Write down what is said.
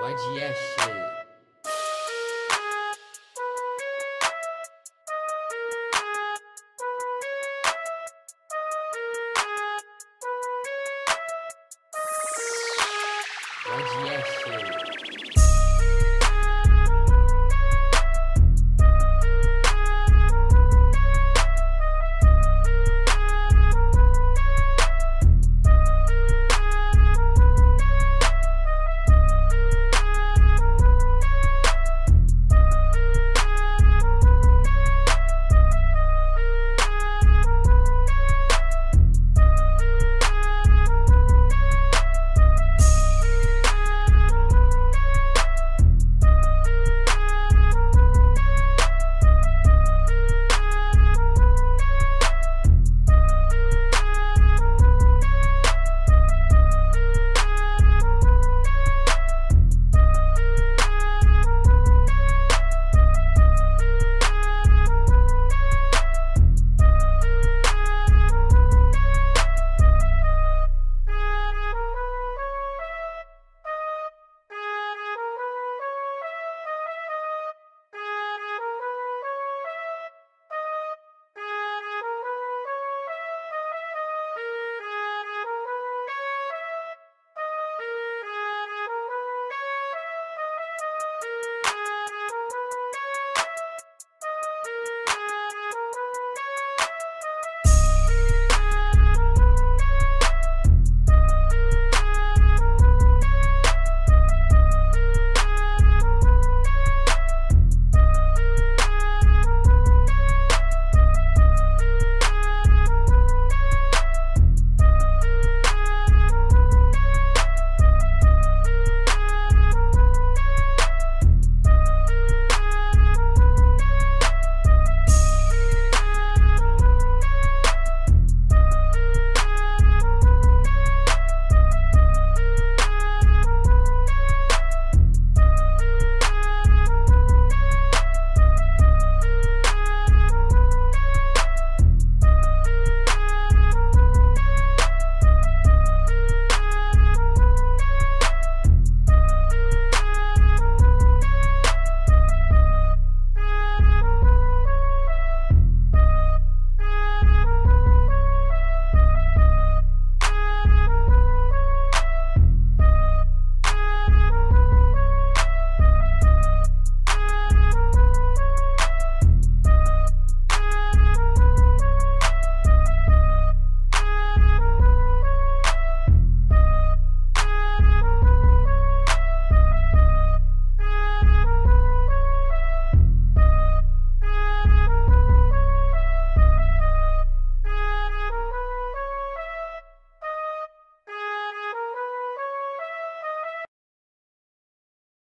YGS shit. YGS shit.